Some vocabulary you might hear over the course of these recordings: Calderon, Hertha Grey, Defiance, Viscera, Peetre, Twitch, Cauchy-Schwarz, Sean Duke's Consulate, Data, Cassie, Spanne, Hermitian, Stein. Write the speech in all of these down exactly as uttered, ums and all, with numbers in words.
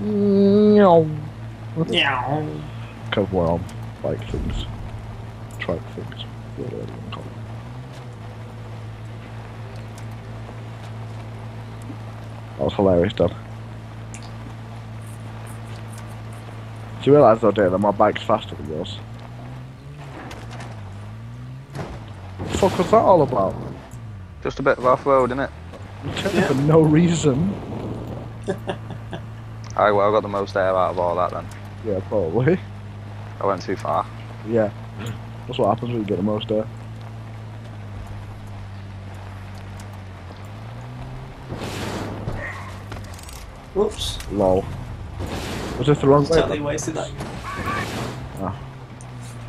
No. No. Because, well, like things. Tribe things. Whatever you want to call it. That was hilarious, Dad. Do you realise though, Data, that my bike's faster than yours? What the fuck was that all about? Just a bit of off-road, innit? Yeah. For no reason. I, well, I got the most air out of all that then. Yeah, probably. I went too far. Yeah. That's what happens when you get the most air. Whoops. Lol. Was this the wrong way? Totally wasted that. Ah.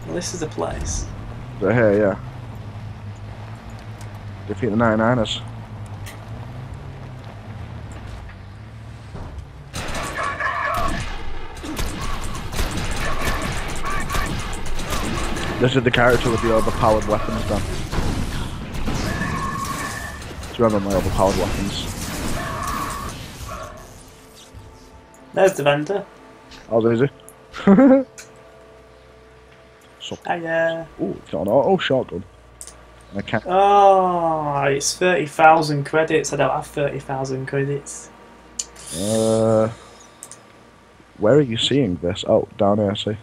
Well, this is the place. Right here, yeah. Defeat the ninety-niners. This is the character with the overpowered weapons, Dan. Do you remember my overpowered weapons? There's the vendor. Oh, there's it. So, hiya. Ooh, it's got an auto shotgun. And I can't. Oh, it's thirty thousand credits. I don't have thirty thousand credits. Uh, where are you seeing this? Oh, down here, I see.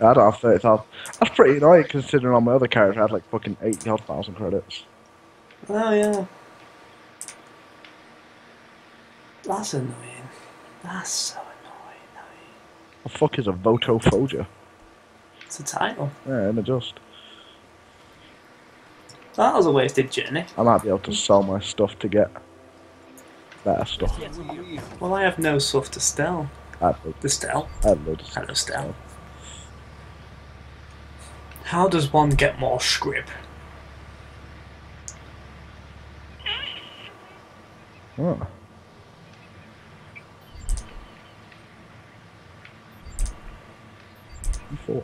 I don't have thirty thousand. That's pretty annoying considering on my other character I had like fucking eighty thousand credits. Oh, yeah. That's annoying. That's so annoying, annoying. The fuck is a Voto Foja? It's a title. Yeah, and adjust. That was a wasted journey. I might be able to sell my stuff to get better stuff. Well, I have no stuff to sell. To sell? Hello, Stell. How does one get more scrip? Oh. E four.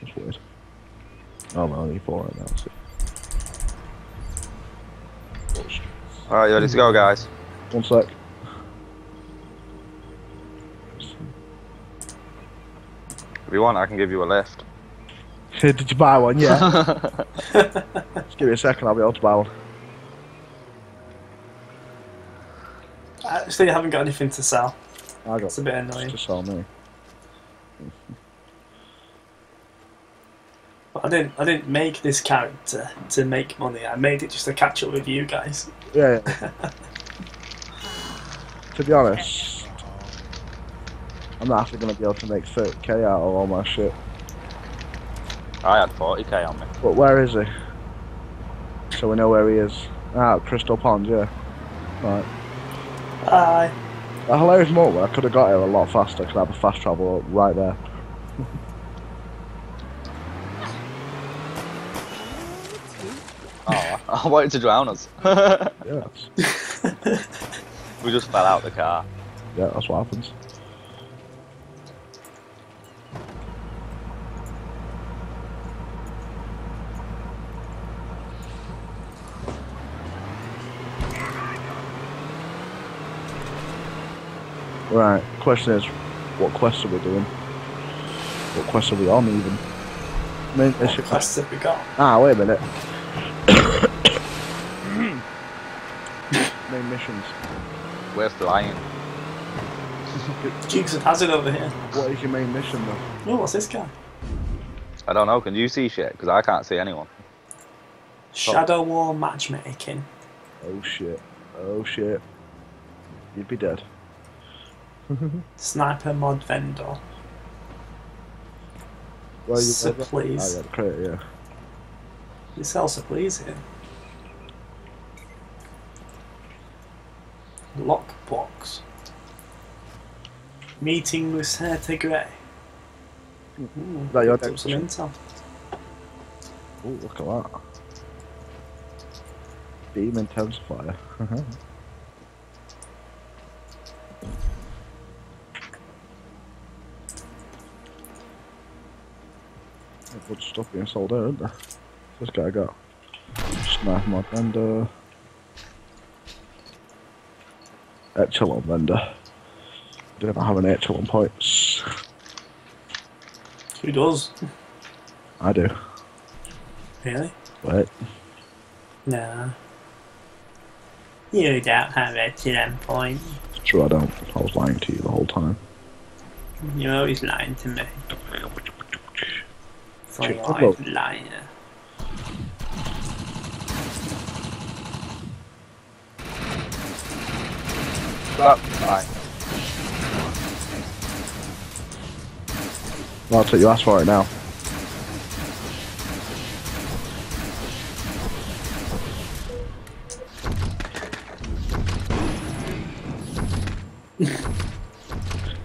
That's weird. Oh, I'm on E four right now, so. Alright, you ready to go, guys? One sec. If you want, I can give you a lift. Did you buy one? Yeah. Just give me a second, I'll be able to buy one. Actually, I haven't got anything to sell. I got it's a bit annoying. Just to sell me. I didn't. I didn't make this character to make money. I made it just to catch up with you guys. Yeah. yeah. To be honest, I'm not actually gonna be able to make thirty K out of all my shit. I had forty K on me. But where is he? So we know where he is. Ah, Crystal Pond. Yeah. Right. Hi. A hilarious moment. I could have got here a lot faster. Could have a fast travel right there. I wanted to drown us. Yes. We just fell out the car. Yeah, that's what happens. Right, question is, what quest are we doing? What quest are we on even? I mean, what quests have we got? Ah, wait a minute. Main missions. Where's the lion? Jigs of Hazard over here. What is your main mission though? Oh, what's this guy? I don't know, can you see shit? Because I can't see anyone. Shadow oh. War matchmaking. Oh shit. Oh shit. You'd be dead. Sniper mod vendor. Well, you so please. Oh, yeah, credit, yeah. You sell so please here. Lockbox. Meeting with Hertha Grey. Ooh, that your some intel. Ooh, look at that. Beam intensifier. Good stuff being sold there, isn't there? This guy got Sniper mod vendor. Echelon vendor. Do ever have an extra one points? Who does? I do. Really? What? Nah. You don't have extra one point. True, I don't. I was lying to you the whole time. You're always lying to me. For a life liar. Bye. Well, that's what you asked for right now.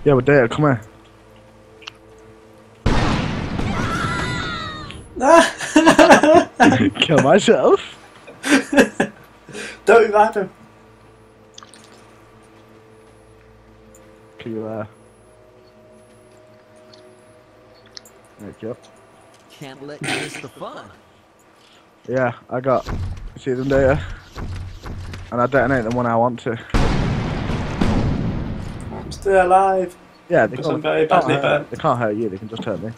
Yeah, we're there. Come here. Kill myself. Don't invite him. You there. There you go. Can't let you miss the fun. Yeah, I got. See them there, and I detonate them when I want to. I'm still alive. Yeah, they can't, very badly can't hurt, they can't hurt you. They can just hurt me.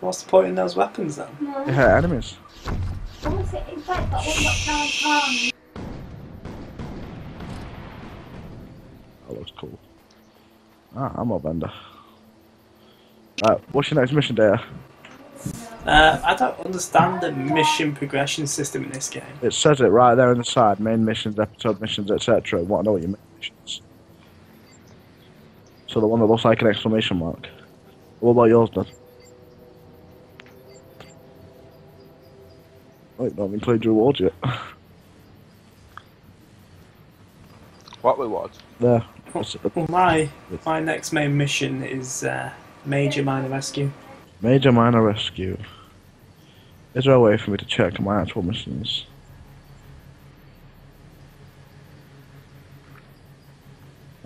What's the point in those weapons then? No. They hurt enemies. Shh. That looks cool. Ah, I'm a vendor. Right, what's your next mission, Data? Uh, I don't understand the mission progression system in this game. It says it right there on the side: main missions, episode missions, et cetera. Want to know what your main missions? So the one that looks like an exclamation mark. What about yours, then? Wait, don't include rewards yet. What rewards? There. Well, my my next main mission is uh, major minor rescue. Major minor rescue. Is there a way for me to check my actual missions?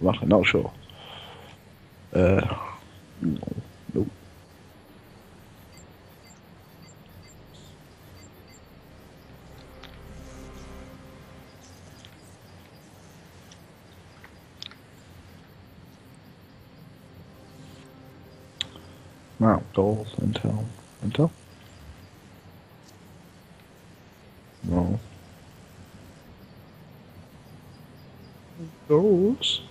I'm actually not sure. Uh, no, no. Mount goals, intel, intel. No. Goals.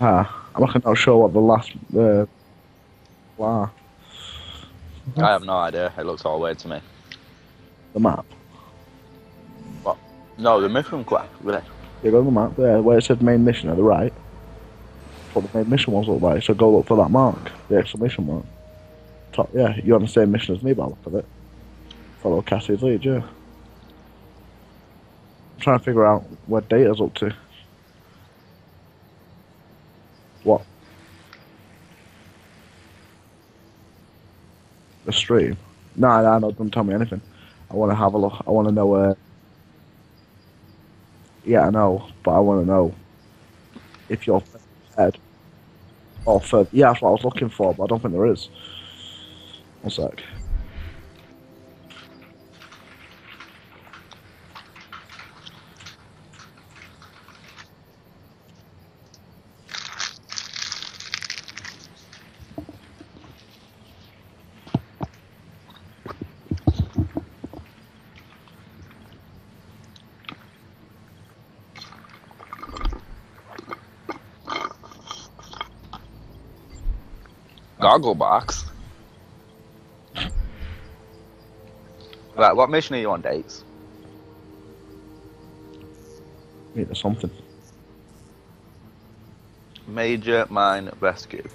Ah, I'm actually not sure what the last. Uh, wow. I have no idea. It looks all weird to me. The map. What? No, the mission quest. Really. You go on the map there, where it says main mission at the right. What the main mission was all like, so go look for that mark, the exclamation mark. Top, yeah, you're on the same mission as me by the look of it. Follow Cassie's lead, yeah. I'm trying to figure out where Data's up to. What? The stream? Nah, nah, no, don't tell me anything. I want to have a look, I want to know where... Yeah, I know, but I want to know if you're... Head. Or for, yeah, that's what I was looking for, but I don't think there is. One sec. Goggle box. Right, what mission are you on, Dates? Need or something. Major mine rescue.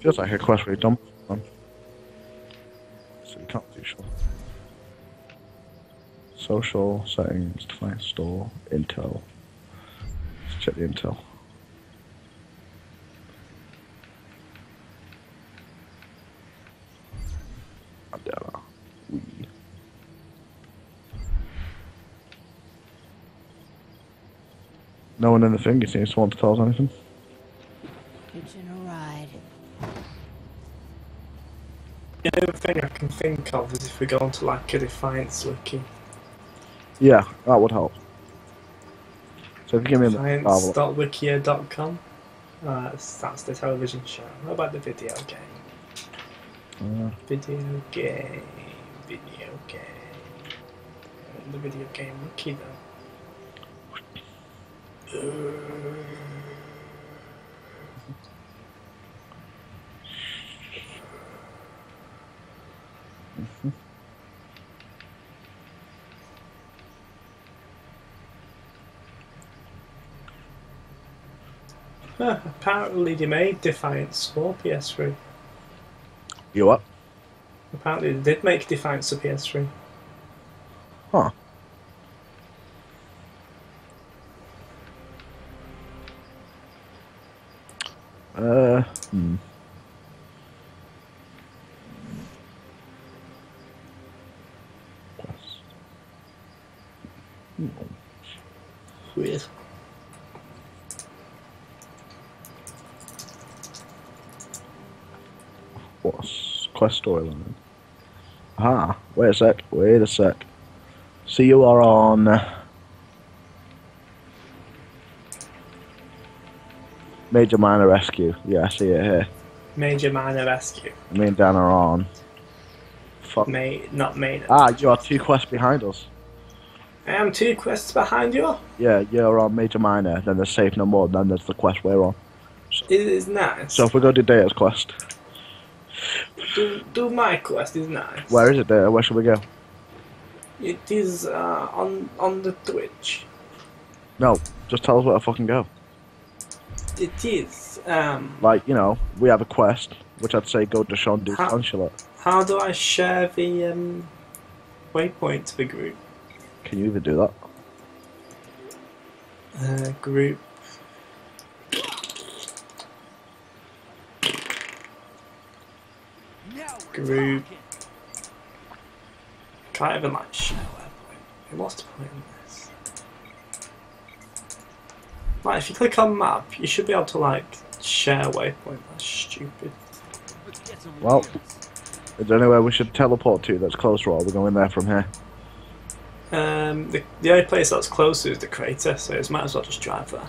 Feels like a quest we've done. So you can't do sure. Social settings, Defiance store, intel. Let's check the intel. No one in the thing seems to want to tell us anything. Kitchen or ride. The only thing I can think of is if we go onto like a Defiance wiki. Yeah, that would help. So if you give me a science dot wikia dot com, uh, that's the television show. How about the video game? Uh, video game, video game. The video game wiki though. Mm-hmm. Huh, apparently they made Defiance for P S three. You what? Apparently they did make Defiance for P S three. Huh. Uh, hmm. Hmm. Weird. What's quest storyline? Aha, wait a sec, wait a sec. So you are on Major Minor Rescue. Yeah, I see it here. Major Minor Rescue. Me and Dan are on. Fuck. Mate, not main. Ah, you are two quests behind us. I am two quests behind you? Yeah, you're on Major Minor, then there's Safe No More, then there's the quest we're on. So, it is nice. So if we go to Data's quest. Do, do my quest, is nice. Where is it, Data? Where should we go? It is uh, on on the Twitch. No, just tell us where to fucking go. It is. Um, like, you know, we have a quest, which I'd say go to Sean Duke's Consulate. How do I share the um, waypoint to the group? Can you even do that? Uh, group. Group. Can't even like share waypoint. We lost a point in this. Like, if you click on map, you should be able to like share waypoint. That's stupid. Well, is there anywhere we should teleport to that's closer, or are we going there from here? Um, the, the only place that's closer is the crater, so you might as well just drive there.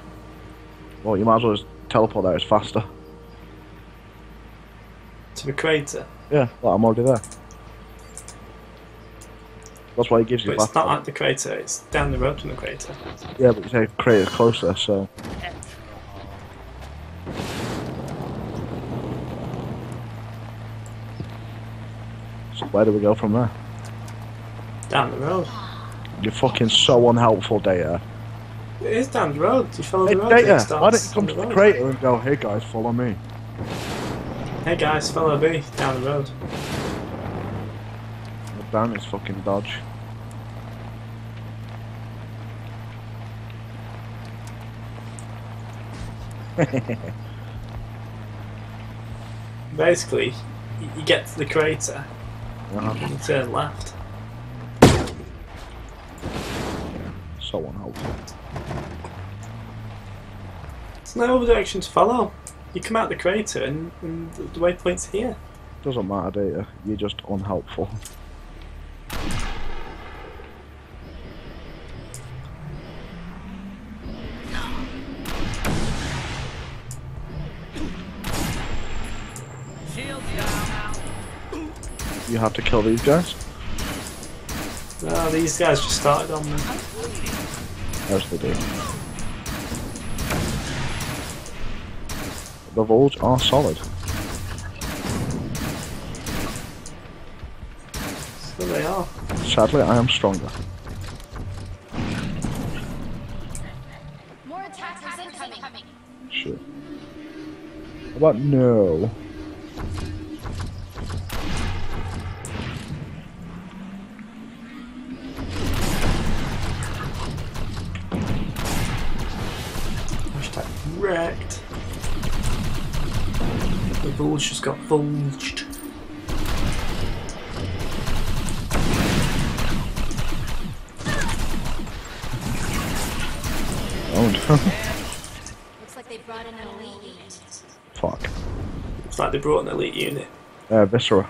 Well, you might as well just teleport there. It's faster. To the crater. Yeah, well, I'm already there. That's why it gives you. But it's not at the crater; it's down the road from the crater. Yeah, but you say crater's closer, so. So where do we go from there? Down the road. You're fucking so unhelpful, Data. It is down the road. You follow hey, the road. Data, why don't you come to the, the crater and go, "Hey guys, follow me." Hey guys, follow me down the road. Down his fucking dodge. Basically, you get to the crater, uh-huh. and you turn left. So unhelpful. There's no other direction to follow. You come out the crater, and, and the waypoint's here. Doesn't matter, do you? You're just unhelpful. You have to kill these guys? No, these guys just started on me. Yes, they do. The walls are solid. So they are. Sadly, I am stronger. More attacks incoming. Shit. How about no? Wrecked. The bulge just got bulged. Oh no. Looks like they brought in an elite unit. Fuck. Looks like they brought an elite unit. Uh, Viscera.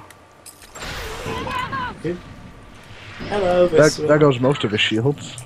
Hello, Viscera. There, there goes most of his shields.